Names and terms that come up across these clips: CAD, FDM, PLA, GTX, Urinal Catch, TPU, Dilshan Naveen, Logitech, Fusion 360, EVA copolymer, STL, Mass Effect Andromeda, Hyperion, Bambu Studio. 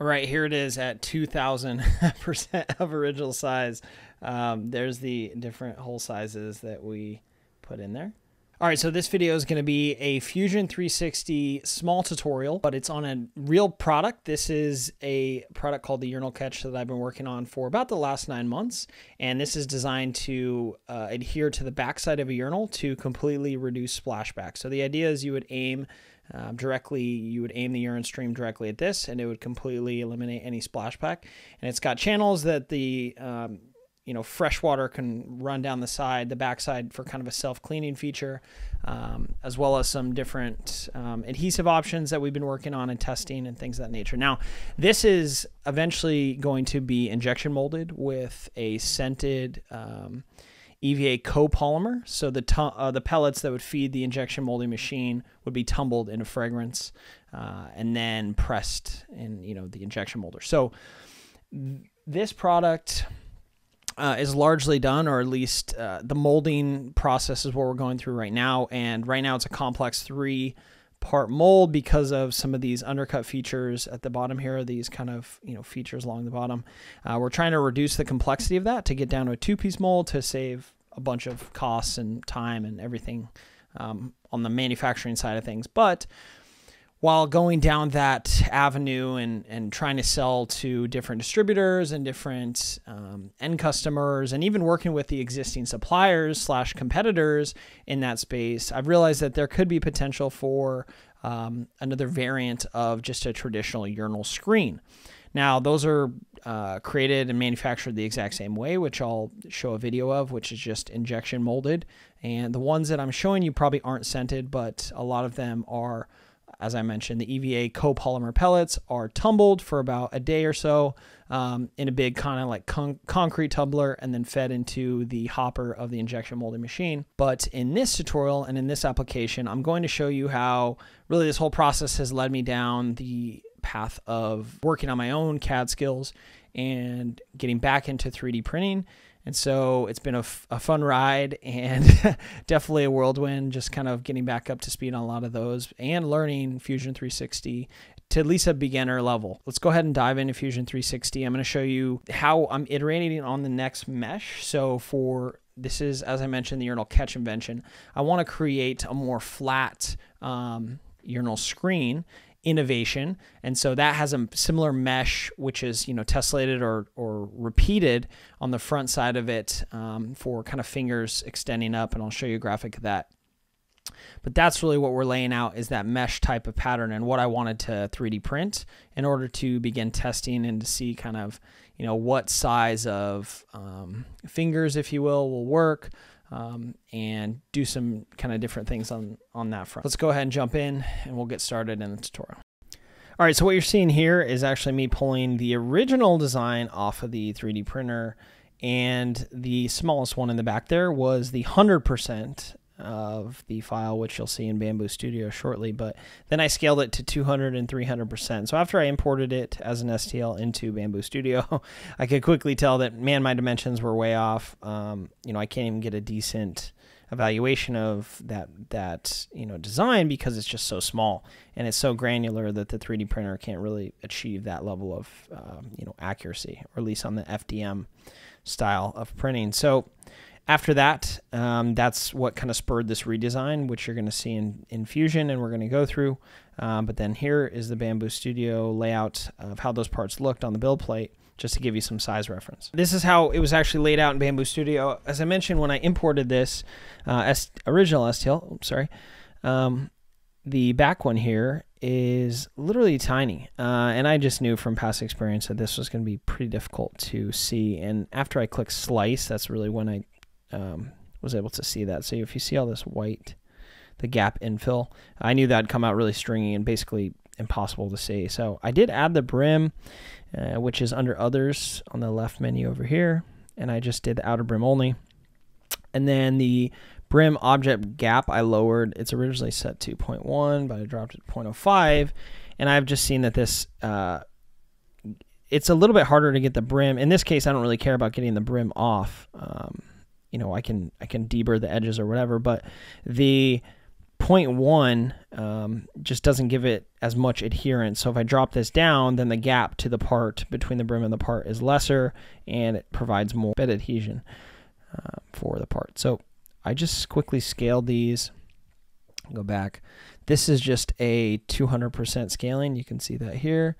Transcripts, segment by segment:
All right, here it is at 2,000% of original size. There's the different hole sizes that we put in there. All right, so this video is gonna be a Fusion 360 small tutorial, but it's on a real product. This is a product called the Urinal Catch that I've been working on for about the last 9 months. And this is designed to adhere to the backside of a urinal to completely reduce splashback. So the idea is you would aim aim the urine stream directly at this, and it would completely eliminate any splashback. And it's got channels that the, you know, fresh water can run down the side, the backside, for kind of a self-cleaning feature, as well as some different adhesive options that we've been working on and testing and things of that nature. Now, this is eventually going to be injection molded with a scented EVA copolymer, so the pellets that would feed the injection molding machine would be tumbled into fragrance and then pressed in, you know, the injection molder. So this product is largely done, or at least the molding process is what we're going through right now. And right now it's a complex 3-part mold because of some of these undercut features at the bottom here, these kind of, you know, features along the bottom. We're trying to reduce the complexity of that to get down to a 2-piece mold to save a bunch of costs and time and everything on the manufacturing side of things. But while going down that avenue and trying to sell to different distributors and different end customers, and even working with the existing suppliers / competitors in that space, I've realized that there could be potential for another variant of just a traditional urinal screen. Now, those are created and manufactured the exact same way, which I'll show a video of, which is just injection molded. And the ones that I'm showing you probably aren't scented, but a lot of them are. As I mentioned, the EVA copolymer pellets are tumbled for about a day or so in a big kind of like concrete tumbler, and then fed into the hopper of the injection molding machine. But in this tutorial and in this application, I'm going to show you how really this whole process has led me down the path of working on my own CAD skills and getting back into 3D printing. And so it's been a fun ride, and definitely a whirlwind, just kind of getting back up to speed on a lot of those and learning Fusion 360 to at least a beginner level. Let's go ahead and dive into Fusion 360. I'm going to show you how I'm iterating on the next mesh. So for this is, as I mentioned, the Urinal Catch invention. I want to create a more flat urinal screen innovation, and so that has a similar mesh, which is, you know, tessellated or repeated on the front side of it for kind of fingers extending up, and I'll show you a graphic of that. But that's really what we're laying out, is that mesh type of pattern, and what I wanted to 3D print in order to begin testing and to see kind of, you know, what size of fingers, if you will work, and do some kind of different things on that front. Let's go ahead and jump in, and we'll get started in the tutorial. All right, so what you're seeing here is actually me pulling the original design off of the 3D printer, and the smallest one in the back there was the 100% of the file, which you'll see in Bambu Studio shortly, but then I scaled it to 200 and 300%. So after I imported it as an STL into Bambu Studio, I could quickly tell that, man, my dimensions were way off. You know, I can't even get a decent evaluation of that you know, design, because it's just so small and it's so granular that the 3D printer can't really achieve that level of you know, accuracy, or at least on the FDM style of printing. So after that, that's what kind of spurred this redesign, which you're going to see in Fusion, and we're going to go through. But then here is the Bambu Studio layout of how those parts looked on the build plate, just to give you some size reference. This is how it was actually laid out in Bambu Studio. As I mentioned, when I imported this original STL, oops, sorry, the back one here is literally tiny, and I just knew from past experience that this was going to be pretty difficult to see. And after I click slice, that's really when I was able to see that. So if you see all this white, the gap infill, I knew that'd come out really stringy and basically impossible to see. So I did add the brim, which is under others on the left menu over here, and I just did the outer brim only. And then the brim object gap I lowered. It's originally set to 0.1, but I dropped it to 0.05, and I've just seen that this it's a little bit harder to get the brim. In this case, I don't really care about getting the brim off. You know, I can deburr the edges or whatever, but the 0.1 just doesn't give it as much adherence. So if I drop this down, then the gap to the part between the brim and the part is lesser, and it provides more bed adhesion for the part. So I just quickly scaled these. Go back. This is just a 200% scaling. You can see that here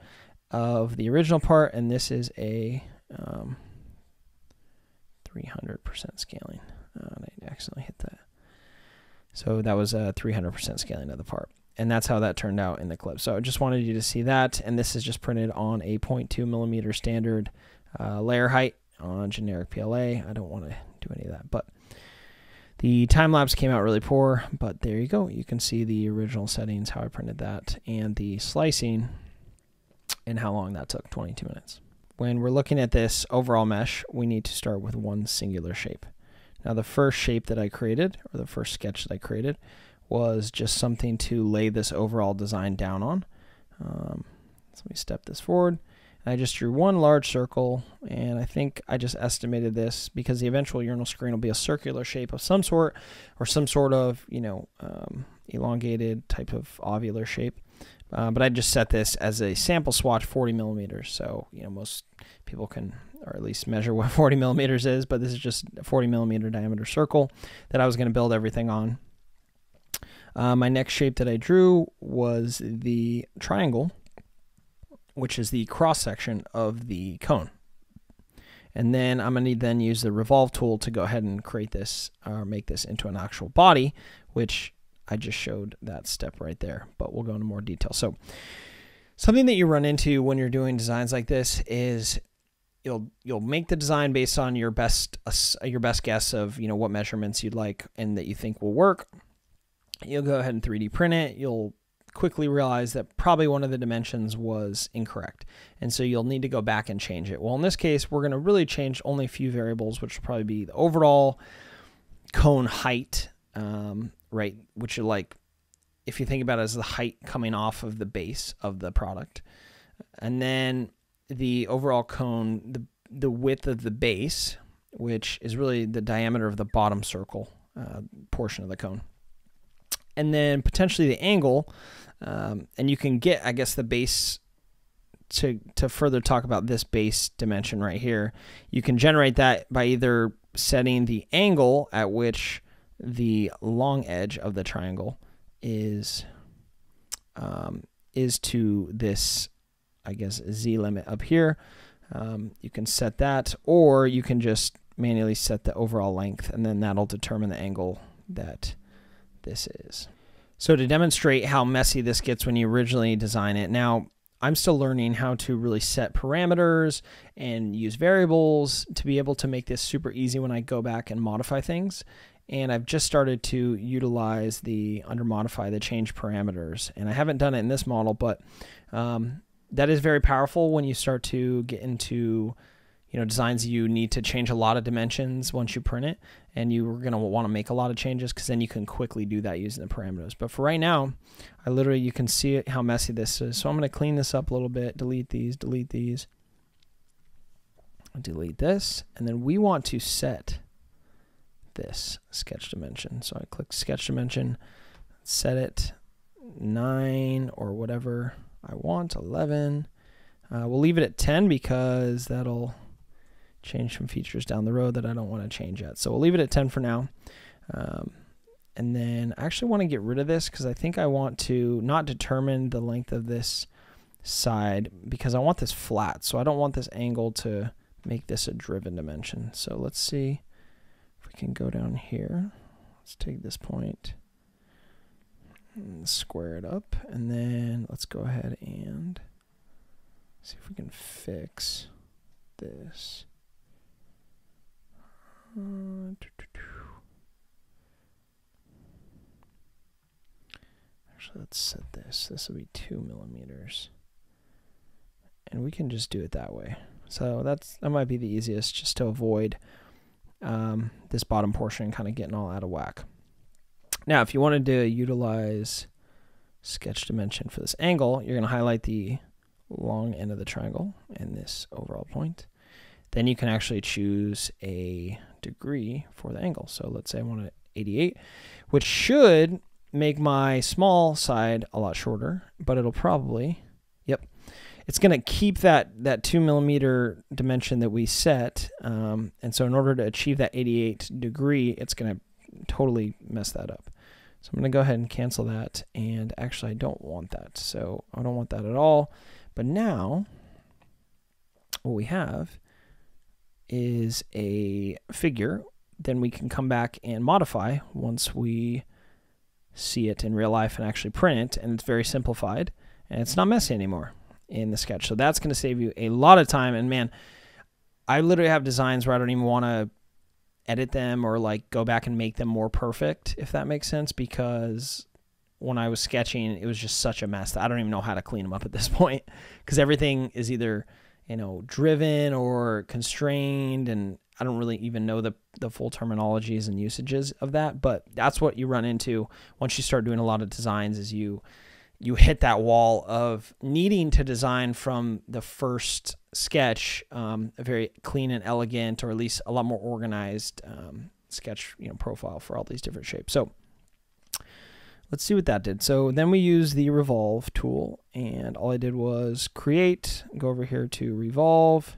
of the original part, and this is a 300% scaling. I accidentally hit that. So that was a 300% scaling of the part. And that's how that turned out in the clip. So I just wanted you to see that. And this is just printed on a 0.2mm standard layer height on generic PLA. I don't want to do any of that. But the time lapse came out really poor. But there you go. You can see the original settings, how I printed that, and the slicing, and how long that took, 22 minutes. When we're looking at this overall mesh, we need to start with one singular shape. Now the first shape that I created, or the first sketch that I created, was just something to lay this overall design down on. So let me step this forward. And I just drew one large circle, and I think I just estimated this because the eventual urinal screen will be a circular shape of some sort, or some sort of, you know, elongated type of ovular shape. But I just set this as a sample swatch, 40mm. So, you know, most people can, or at least measure what 40mm is, but this is just a 40mm diameter circle that I was going to build everything on. My next shape that I drew was the triangle, which is the cross section of the cone. And then I'm going to then use the revolve tool to go ahead and create this, or make this into an actual body, which I just showed that step right there, but we'll go into more detail. So something that you run into when you're doing designs like this is you'll make the design based on your best guess of, you know, what measurements you'd like and that you think will work. You'll go ahead and 3D print it. You'll quickly realize that probably one of the dimensions was incorrect, and so you'll need to go back and change it. Well, in this case, we're going to really change only a few variables, which will probably be the overall cone height, right, which are like, if you think about it as the height coming off of the base of the product, and then the overall cone, the width of the base, which is really the diameter of the bottom circle portion of the cone, and then potentially the angle, and you can get, I guess, the base to further talk about this base dimension right here. You can generate that by either setting the angle at which the long edge of the triangle is to this, I guess, Z limit up here. You can set that, or you can just manually set the overall length, and then that'll determine the angle that this is. So to demonstrate how messy this gets when you originally design it, now I'm still learning how to really set parameters and use variables to be able to make this super easy when I go back and modify things. And I've just started to utilize the under modify, the change parameters. And I haven't done it in this model, but that is very powerful when you start to get into, you know, designs you need to change a lot of dimensions once you print it. And you're going to want to make a lot of changes, because then you can quickly do that using the parameters. But for right now, I literally, you can see how messy this is. So I'm going to clean this up a little bit, delete these, delete this. And then we want to set this sketch dimension. So I click sketch dimension, set it 9 or whatever I want, 11. We'll leave it at 10 because that'll change some features down the road that I don't want to change yet. So we'll leave it at 10 for now. And then I actually want to get rid of this because I think I want to not determine the length of this side, because I want this flat. So I don't want this angle to make this a driven dimension. So let's see. Can go down here. Let's take this point and square it up, and then let's go ahead and see if we can fix this. Actually, let's set this. This will be 2mm, and we can just do it that way. So that might be the easiest, just to avoid this bottom portion kind of getting all out of whack. Now, if you wanted to utilize sketch dimension for this angle, you're going to highlight the long end of the triangle and this overall point. Then you can actually choose a degree for the angle. So let's say I want it 88, which should make my small side a lot shorter, but it'll probably, yep, it's going to keep that 2 millimeter dimension that we set. And so in order to achieve that 88 degree, it's going to totally mess that up. So I'm going to go ahead and cancel that. And actually, I don't want that. So I don't want that at all. But now what we have is a figure. Then we can come back and modify once we see it in real life and actually print it. And it's very simplified. And it's not messy anymore in the sketch. So that's going to save you a lot of time. And man, I literally have designs where I don't even want to edit them or like go back and make them more perfect, if that makes sense, because when I was sketching, it was just such a mess that I don't even know how to clean them up at this point, because everything is either, you know, driven or constrained, and I don't really even know the full terminologies and usages of that. But that's what you run into once you start doing a lot of designs, is you hit that wall of needing to design from the first sketch, a very clean and elegant, or at least a lot more organized sketch, you know, profile for all these different shapes. So let's see what that did. So then we use the revolve tool, and all I did was create, go over here to revolve,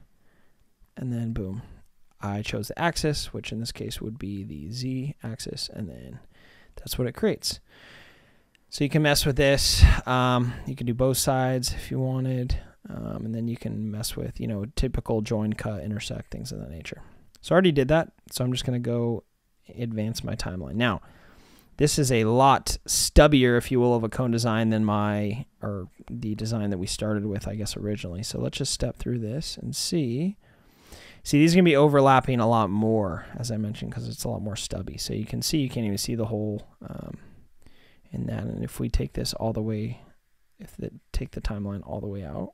and then boom, I chose the axis, which in this case would be the Z axis, and then that's what it creates. So you can mess with this. You can do both sides if you wanted. And then you can mess with, you know, typical join, cut, intersect, things of that nature. So I already did that. So I'm just going to go advance my timeline. Now, this is a lot stubbier, if you will, of a cone design than the design that we started with, I guess, originally. So let's just step through this and see. See, these are going to be overlapping a lot more, as I mentioned, because it's a lot more stubby. So you can see, you can't even see the whole... in that, and if we take this all the way, take the timeline all the way out,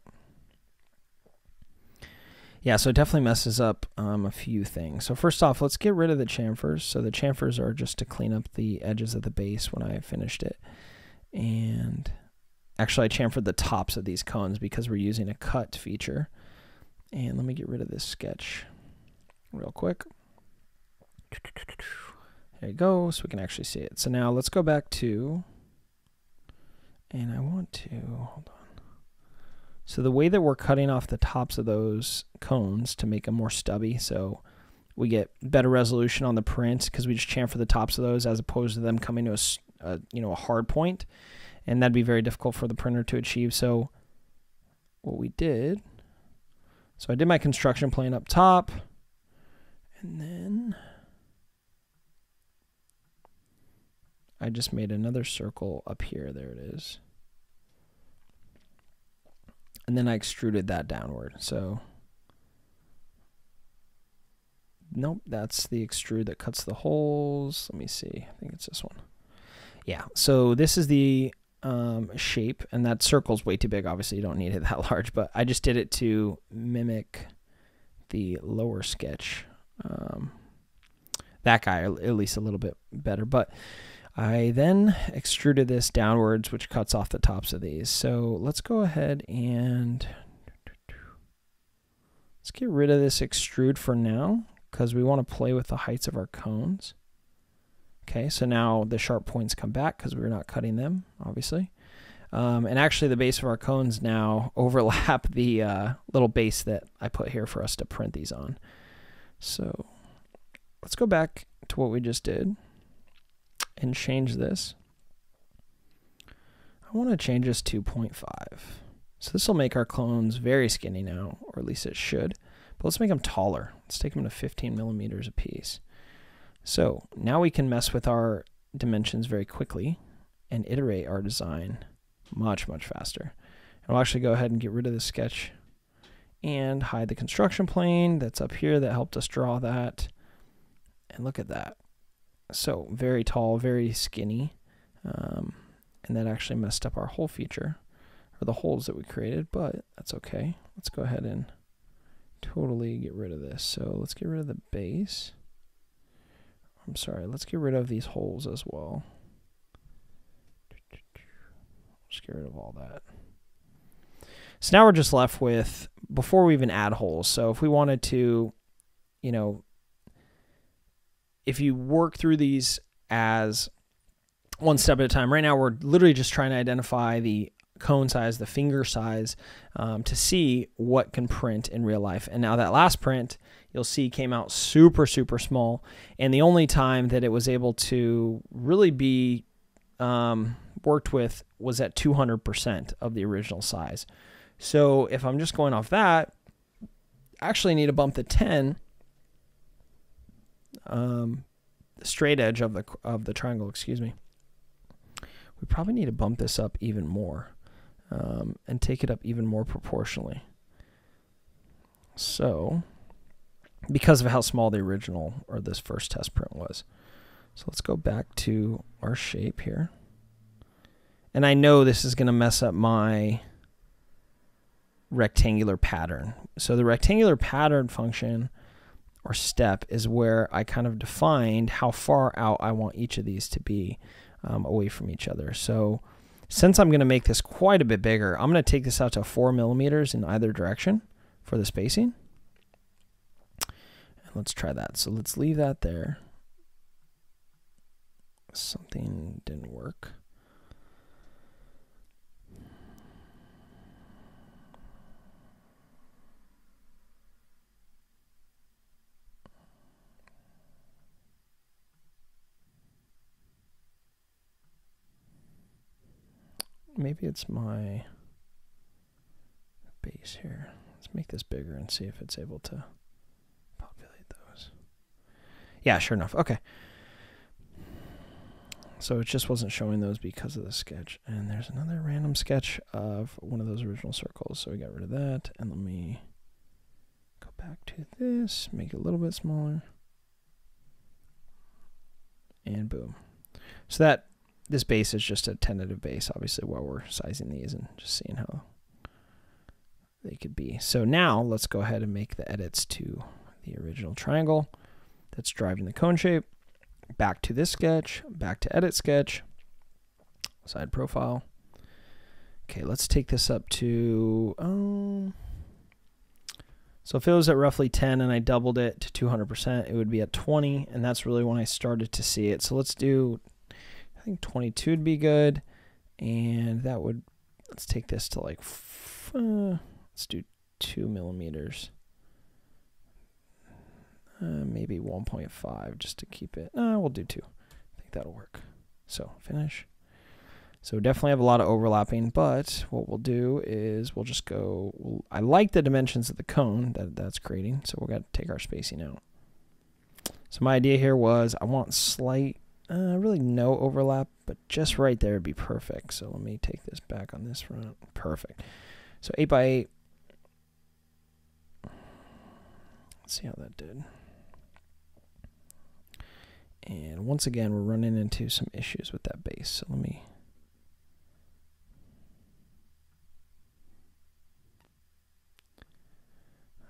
yeah, so it definitely messes up a few things. So first off, let's get rid of the chamfers. So the chamfers are just to clean up the edges of the base when I finished it, and actually I chamfered the tops of these cones because we're using a cut feature. And let me get rid of this sketch real quick. There you go, so we can actually see it. So now let's go back to, and I want to, hold on. So the way that we're cutting off the tops of those cones to make them more stubby, so we get better resolution on the print because we just chamfer the tops of those as opposed to them coming to a you know, a hard point, and that'd be very difficult for the printer to achieve. So what we did, so I did my construction plane up top, and then I just made another circle up here. There it is. And then I extruded that downward. So, nope, that's the extrude that cuts the holes. Let me see. I think it's this one. Yeah, so this is the shape, and that circle's way too big. Obviously, you don't need it that large, but I just did it to mimic the lower sketch. That guy, at least a little bit better, but I then extruded this downwards, which cuts off the tops of these. So let's go ahead and let's get rid of this extrude for now, because we want to play with the heights of our cones. Okay, so now the sharp points come back because we're not cutting them, obviously. And actually the base of our cones now overlap the little base that I put here for us to print these on. So let's go back to what we just did and change this. I want to change this to 0.5. So this will make our cones very skinny now, or at least it should. But let's make them taller. Let's take them to 15 millimeters apiece. So now we can mess with our dimensions very quickly and iterate our design much, much faster. And we'll actually go ahead and get rid of this sketch and hide the construction plane that's up here that helped us draw that. And look at that. So very tall, very skinny, and that actually messed up our whole feature, or the holes that we created, but that's okay. Let's go ahead and totally get rid of this. So let's get rid of the base. I'm sorry, let's get rid of these holes as well. Let's get rid of all that. So now we're just left with, before we even add holes, so if we wanted to, you know, if you work through these as one step at a time. Right now we're literally just trying to identify the cone size, the finger size, to see what can print in real life. And now that last print, you'll see, came out super, super small. And the only time that it was able to really be worked with was at 200% of the original size. So if I'm just going off that, I actually need to bump the 10 straight edge of the triangle, excuse me. We probably need to bump this up even more and take it up even more proportionally. So, because of how small the original or this first test print was. So let's go back to our shape here. And I know this is going to mess up my rectangular pattern. So the rectangular pattern function or step is where I kind of defined how far out I want each of these to be away from each other. So since I'm going to make this quite a bit bigger, I'm going to take this out to 4 millimeters in either direction for the spacing. And let's try that. So let's leave that there. Something didn't work. Maybe it's my base here. Let's make this bigger and see if it's able to populate those. Yeah, sure enough. Okay. So it just wasn't showing those because of the sketch. And there's another random sketch of one of those original circles. So we got rid of that. And let me go back to this, make it a little bit smaller. And boom. So that, this base is just a tentative base, obviously, while we're sizing these and just seeing how they could be. So now let's go ahead and make the edits to the original triangle that's driving the cone shape. Back to this sketch, back to edit sketch, side profile. Okay, let's take this up to, so if it was at roughly 10 and I doubled it to 200%, it would be at 20, and that's really when I started to see it. So let's do, I think 22 would be good, and that would, let's take this to like, let's do 2 millimeters, maybe 1.5 just to keep it. No, we'll do 2. I think that'll work. So finish. So definitely have a lot of overlapping, but what we'll do is we'll just go. I like the dimensions of the cone that's creating, so we're gonna take our spacing out. So my idea here was I want slight. Really no overlap, but just right there would be perfect. So let me take this back on this front. Perfect. So 8 by 8. Let's see how that did. And once again, we're running into some issues with that base. So let me.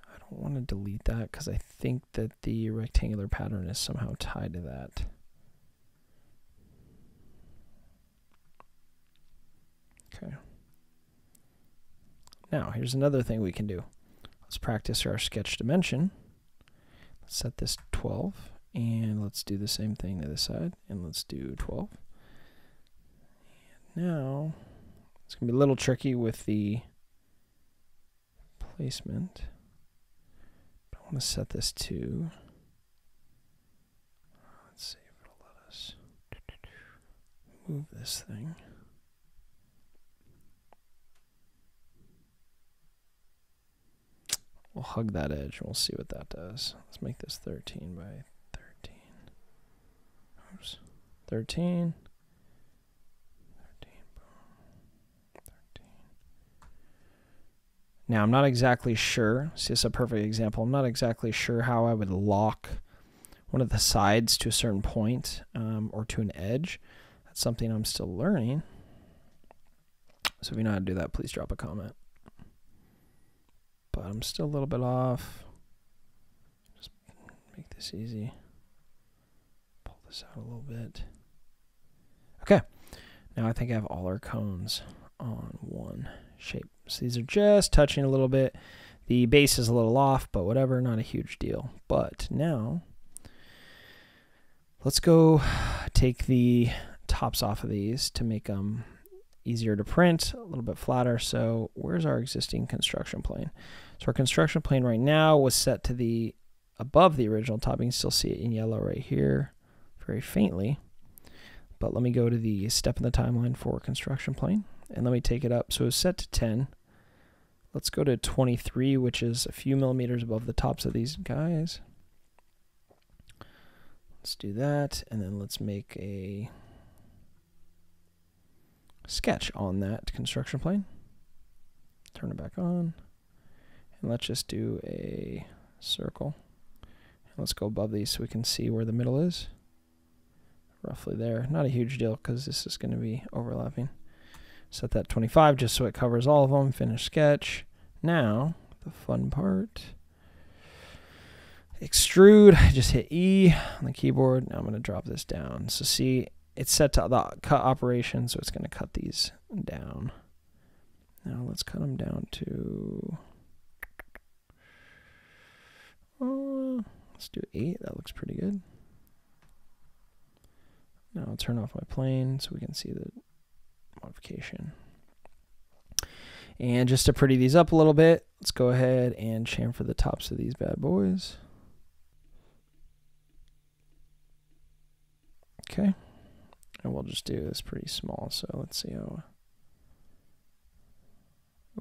I don't want to delete that because I think that the rectangular pattern is somehow tied to that. Okay. Now, here's another thing we can do. Let's practice our sketch dimension. Let's set this to 12, and let's do the same thing to this side, and let's do 12. And now, it's going to be a little tricky with the placement. But I want to set this to, let's see if it'll let us move this thing. We'll hug that edge and we'll see what that does. Let's make this 13 by 13. Oops. 13. 13. 13. Now, I'm not exactly sure. See, this is a perfect example. I'm not exactly sure how I would lock one of the sides to a certain point or to an edge. That's something I'm still learning. So if you know how to do that, please drop a comment. But I'm still a little bit off. Just make this easy. Pull this out a little bit. Okay. Now I think I have all our cones on one shape. So these are just touching a little bit. The base is a little off, but whatever, not a huge deal. But now, let's go take the tops off of these to make them easier to print, a little bit flatter. So where's our existing construction plane? So our construction plane right now was set to the above the original top. You can still see it in yellow right here, very faintly. But let me go to the step in the timeline for construction plane, and let me take it up. So it's set to 10. Let's go to 23, which is a few millimeters above the tops of these guys. Let's do that, and then let's make a sketch on that construction plane. Turn it back on, and let's just do a circle. Let's go above these so we can see where the middle is. Roughly there. Not a huge deal because this is going to be overlapping. Set that 25 just so it covers all of them. Finish sketch. Now, the fun part. Extrude. I just hit E on the keyboard. Now I'm going to drop this down. So see, it's set to the cut operation, so it's going to cut these down. Now let's cut them down to... let's do 8. That looks pretty good. Now I'll turn off my plane so we can see the modification. And just to pretty these up a little bit, let's go ahead and chamfer the tops of these bad boys. Okay. And we'll just do this pretty small. So let's see how...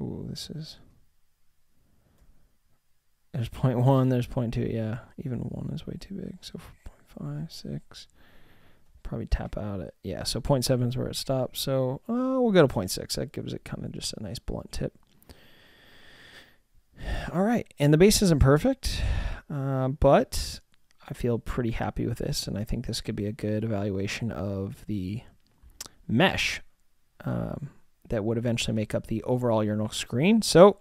ooh, this is... there's 0.1, there's 0.2. Yeah, even 1 is way too big. So 0.5, 6... probably tap out it. Yeah, so 0.7 is where it stops. So we'll go to 0.6. That gives it kind of just a nice blunt tip. All right, and the base isn't perfect, but I feel pretty happy with this, and I think this could be a good evaluation of the mesh that would eventually make up the overall urinal screen. So,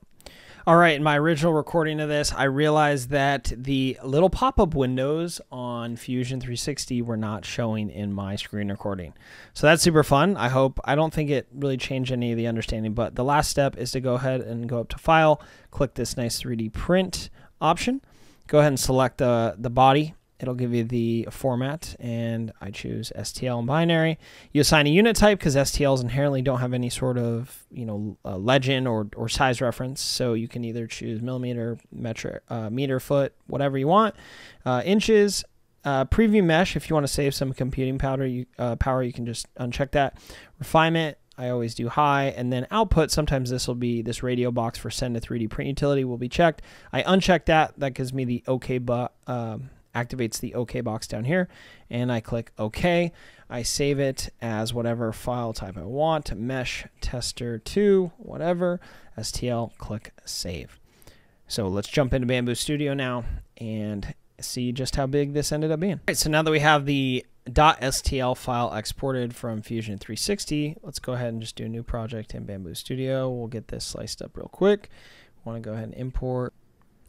all right, in my original recording of this, I realized that the little pop-up windows on Fusion 360 were not showing in my screen recording. So that's super fun. I don't think it really changed any of the understanding, but the last step is to go ahead and go up to File, click this nice 3D print option, go ahead and select the body. It'll give you the format, and I choose STL and binary. You assign a unit type because STLs inherently don't have any sort of, you know, legend or size reference. So you can either choose millimeter, metric, meter, foot, whatever you want. Inches, preview mesh. If you want to save some computing power, you can just uncheck that. Refinement. I always do high, and then output. Sometimes this will be this radio box for send to 3D print utility will be checked. I uncheck that. That gives me the OK button. Activates the OK box down here, and I click OK. I save it as whatever file type I want, mesh tester 2, whatever, STL, click save. So let's jump into Bambu Studio now and see just how big this ended up being. All right, so now that we have the .stl file exported from Fusion 360, let's go ahead and just do a new project in Bambu Studio. We'll get this sliced up real quick. We want to go ahead and import.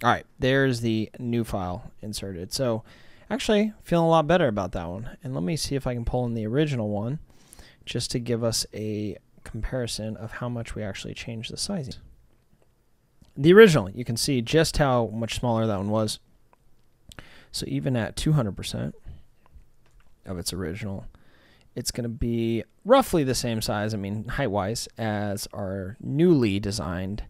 All right, there's the new file inserted. So actually feeling a lot better about that one. And let me see if I can pull in the original one just to give us a comparison of how much we actually changed the sizing. The original, you can see just how much smaller that one was. So even at 200% of its original, it's going to be roughly the same size, I mean, height-wise, as our newly designed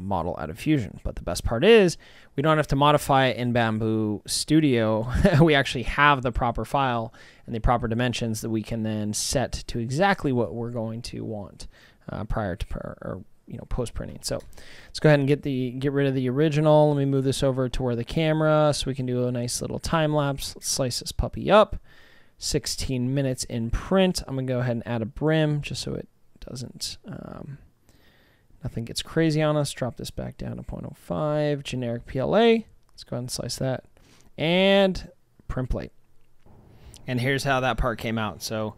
model out of Fusion. But the best part is we don't have to modify it in Bambu Studio. We actually have the proper file and the proper dimensions that we can then set to exactly what we're going to want prior to or you know, post printing. So let's go ahead and get rid of the original. Let me move this over to where the camera so we can do a nice little time lapse. Let's slice this puppy up. 16 minutes in print. I'm gonna go ahead and add a brim just so it doesn't. Nothing gets crazy on us. Drop this back down to 0.05. Generic PLA. Let's go ahead and slice that. And print plate. And here's how that part came out. So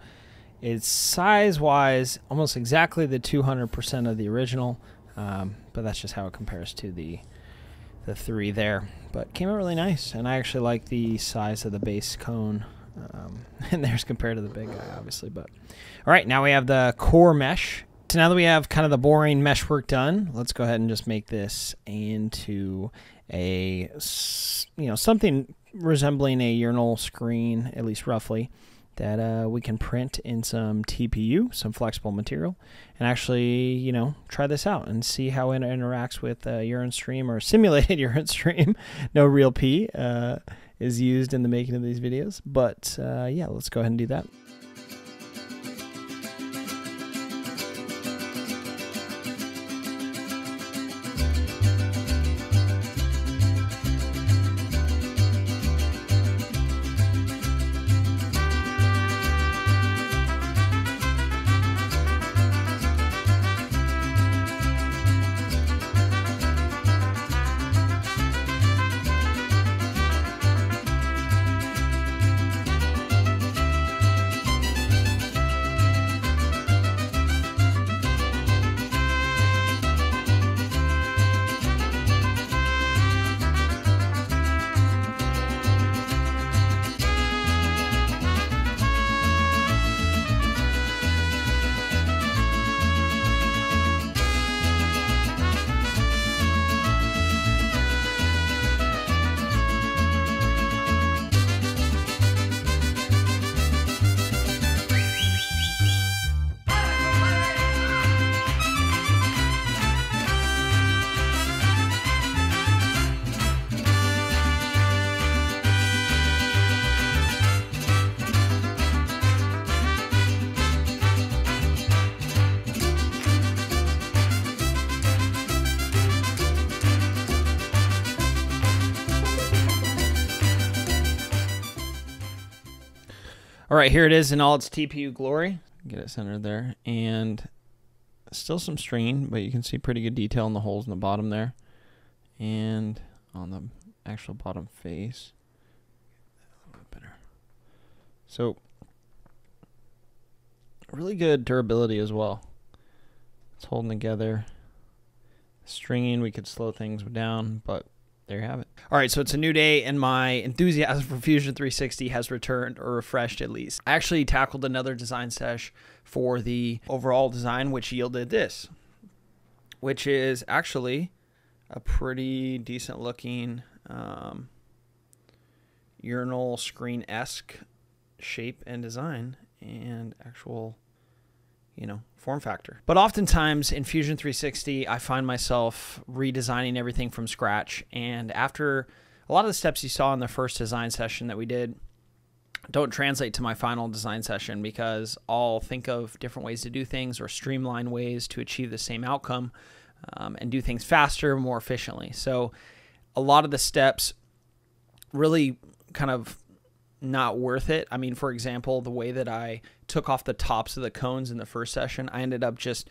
it's size-wise almost exactly the 200% of the original. But that's just how it compares to the 3 there. But came out really nice. And I actually like the size of the base cone. And there's compared to the big guy, obviously. But all right, now we have the core mesh. So now that we have kind of the boring mesh work done, let's go ahead and just make this into a, you know, something resembling a urinal screen, at least roughly. that we can print in some TPU, some flexible material, and actually, you know, try this out and see how it interacts with urine stream or simulated urine stream. No real pee is used in the making of these videos, but yeah, let's go ahead and do that. All right, here it is in all its TPU glory. Get it centered there. And still some stringing, but you can see pretty good detail in the holes in the bottom there. And on the actual bottom face. A little bit better. So, really good durability as well. It's holding together. Stringing, we could slow things down, but there you have it. All right, so it's a new day, and my enthusiasm for Fusion 360 has returned, or refreshed at least. I actually tackled another design sesh for the overall design, which yielded this, which is actually a pretty decent looking urinal screen-esque shape and design and actual, you know, form factor. But oftentimes in Fusion 360, I find myself redesigning everything from scratch. And after a lot of the steps you saw in the first design session that we did, don't translate to my final design session, because I'll think of different ways to do things or streamline ways to achieve the same outcome and do things faster, more efficiently. So a lot of the steps really kind of not worth it. I mean, for example, the way that I took off the tops of the cones in the first session, I ended up just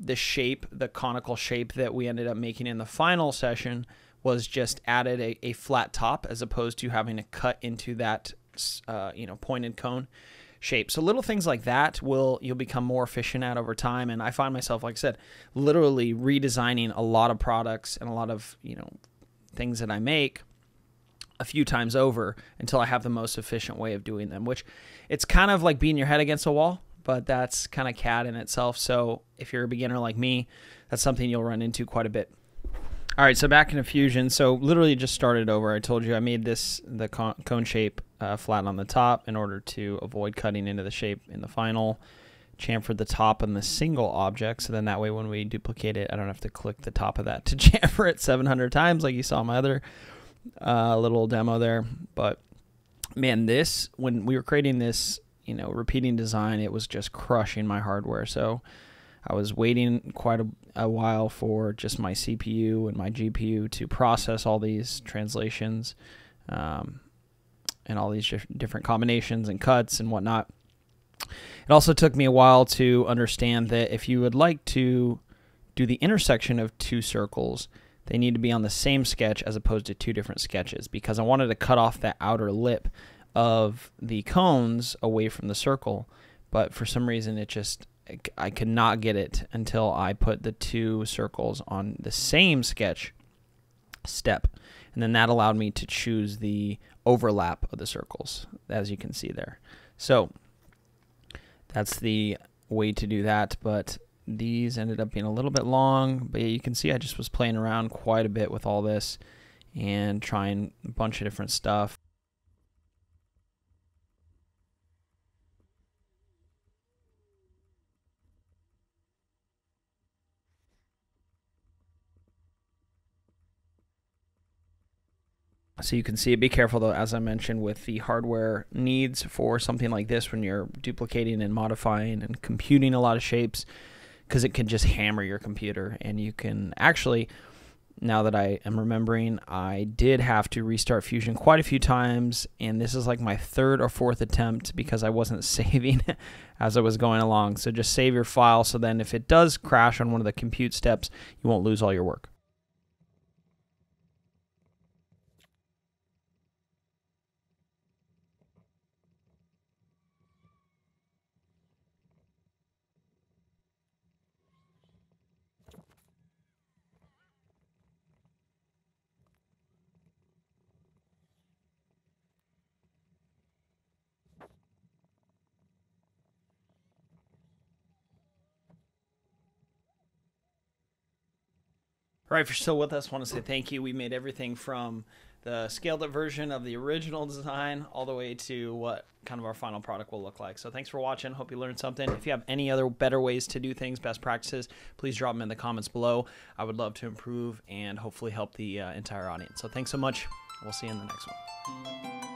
the shape, the conical shape that we ended up making in the final session was just added a flat top, as opposed to having to cut into that, you know, pointed cone shape. So little things like that will, you'll become more efficient at over time. And I find myself, like I said, literally redesigning a lot of products and a lot of, you know, things that I make a few times over until I have the most efficient way of doing them, which it's kind of like beating your head against a wall, but that's kind of CAD in itself. So if you're a beginner like me, that's something you'll run into quite a bit. All right, so back in Fusion. So literally just started over. I told you I made this, the cone shape flat on the top in order to avoid cutting into the shape in the final. Chamfered the top and the single object, so then that way when we duplicate it, I don't have to click the top of that to chamfer it 700 times like you saw in my other little demo there. But man, this, when we were creating this, you know, repeating design, it was just crushing my hardware. So I was waiting quite a while for just my CPU and my GPU to process all these translations and all these different combinations and cuts and whatnot. It also took me a while to understand that if you would like to do the intersection of two circles, they need to be on the same sketch as opposed to two different sketches, because I wanted to cut off the outer lip of the cones away from the circle. But for some reason, it just, I could not get it until I put the two circles on the same sketch step. And then that allowed me to choose the overlap of the circles, as you can see there. So that's the way to do that. But these ended up being a little bit long, but you can see I just was playing around quite a bit with all this and trying a bunch of different stuff. So you can see it. Be careful though, as I mentioned, with the hardware needs for something like this when you're duplicating and modifying and computing a lot of shapes, because it can just hammer your computer. And you can actually, now that I am remembering, I did have to restart Fusion quite a few times, and this is like my third or fourth attempt because I wasn't saving as I was going along. So just save your file, so then if it does crash on one of the compute steps, you won't lose all your work. All right, if you're still with us, I want to say thank you. We made everything from the scaled up version of the original design all the way to what kind of our final product will look like. So thanks for watching. Hope you learned something. If you have any other better ways to do things, best practices, please drop them in the comments below. I would love to improve and hopefully help the entire audience. So thanks so much. We'll see you in the next one.